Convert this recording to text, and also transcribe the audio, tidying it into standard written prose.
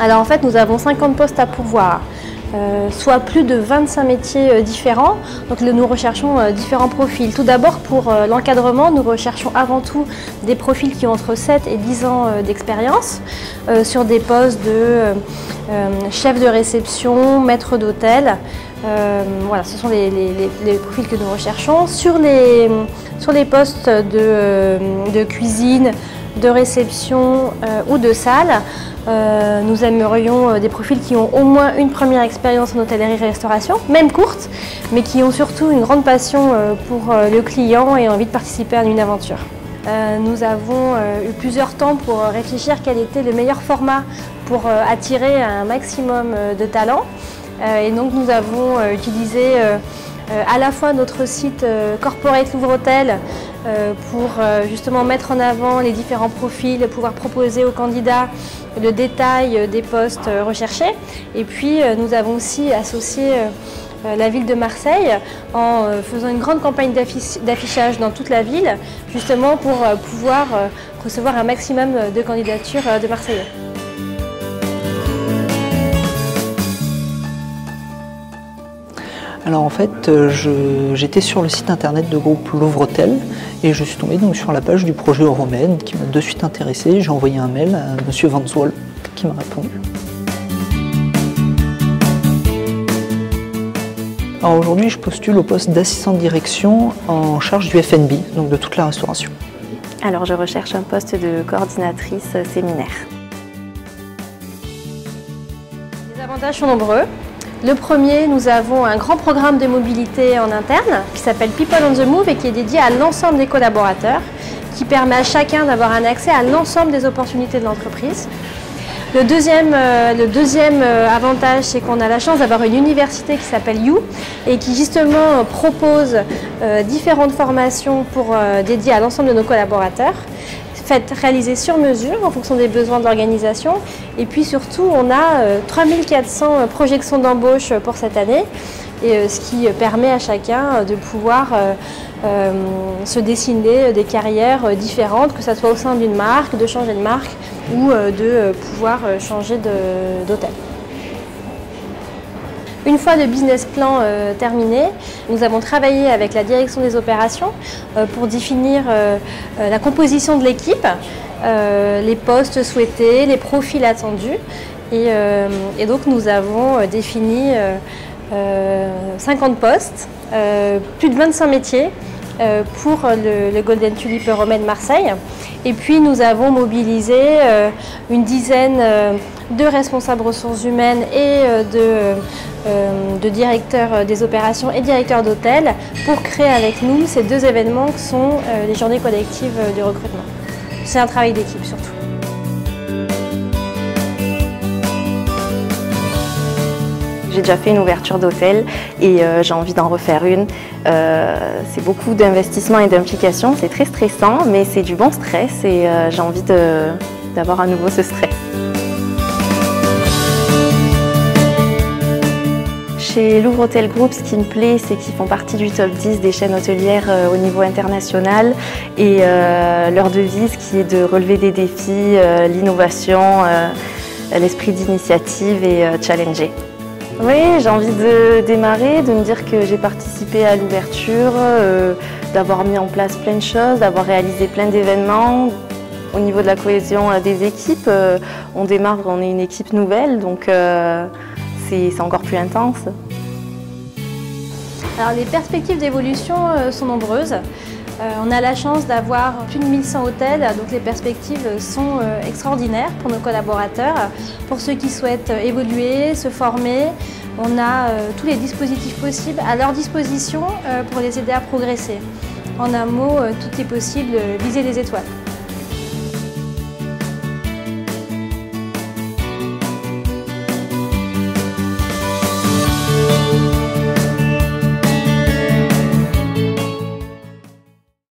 Alors en fait, nous avons 50 postes à pourvoir, soit plus de 25 métiers différents. Donc nous recherchons différents profils. Tout d'abord, pour l'encadrement, nous recherchons avant tout des profils qui ont entre 7 et 10 ans d'expérience sur des postes de chef de réception, maître d'hôtel. Voilà, ce sont les profils que nous recherchons. Sur les postes de cuisine, de réception ou de salle, nous aimerions des profils qui ont au moins une première expérience en hôtellerie-restauration, même courte, mais qui ont surtout une grande passion pour le client et envie de participer à une aventure. Nous avons eu plusieurs temps pour réfléchir quel était le meilleur format pour attirer un maximum de talents. Et donc nous avons utilisé à la fois notre site Corporate Louvre Hôtel pour justement mettre en avant les différents profils, pouvoir proposer aux candidats le détail des postes recherchés. Et puis nous avons aussi associé la ville de Marseille en faisant une grande campagne d'affichage dans toute la ville, justement pour pouvoir recevoir un maximum de candidatures de Marseillais. Alors en fait, j'étais sur le site internet de groupe Louvre Hôtel et je suis tombé donc sur la page du projet Euromed qui m'a de suite intéressé. J'ai envoyé un mail à monsieur Van Zwolle qui m'a répondu. Alors aujourd'hui, je postule au poste d'assistant de direction en charge du F&B, donc de toute la restauration. Alors je recherche un poste de coordinatrice séminaire. Les avantages sont nombreux. Le premier, nous avons un grand programme de mobilité en interne qui s'appelle People on the Move et qui est dédié à l'ensemble des collaborateurs, qui permet à chacun d'avoir un accès à l'ensemble des opportunités de l'entreprise. Le deuxième avantage, c'est qu'on a la chance d'avoir une université qui s'appelle You et qui justement propose différentes formations pour dédiées à l'ensemble de nos collaborateurs, réalisées sur mesure en fonction des besoins de l'organisation. Et puis surtout, on a 3400 projections d'embauche pour cette année, et ce qui permet à chacun de pouvoir se dessiner des carrières différentes, que ce soit au sein d'une marque, de changer de marque ou de pouvoir changer d'hôtel. Une fois le business plan terminé, nous avons travaillé avec la direction des opérations pour définir la composition de l'équipe, les postes souhaités, les profils attendus. Et donc nous avons défini 50 postes, plus de 25 métiers pour le Golden Tulip Euromed Marseille. Et puis nous avons mobilisé une dizaine de responsables ressources humaines et de directeurs des opérations et directeurs d'hôtels pour créer avec nous ces deux événements que sont les journées collectives de recrutement. C'est un travail d'équipe surtout. J'ai déjà fait une ouverture d'hôtel et j'ai envie d'en refaire une. C'est beaucoup d'investissement et d'implication, c'est très stressant, mais c'est du bon stress et j'ai envie d'avoir à nouveau ce stress. Chez Louvre Hotels Group, ce qui me plaît, c'est qu'ils font partie du top 10 des chaînes hôtelières au niveau international et leur devise qui est de relever des défis, l'innovation, l'esprit d'initiative et challenger. Oui, j'ai envie de démarrer, de me dire que j'ai participé à l'ouverture, d'avoir mis en place plein de choses, d'avoir réalisé plein d'événements. Au niveau de la cohésion des équipes, on démarre, on est une équipe nouvelle, donc c'est encore plus intense. Alors les perspectives d'évolution sont nombreuses. On a la chance d'avoir plus de 1100 hôtels, donc les perspectives sont extraordinaires pour nos collaborateurs. Pour ceux qui souhaitent évoluer, se former, on a tous les dispositifs possibles à leur disposition pour les aider à progresser. En un mot, tout est possible, visez les étoiles.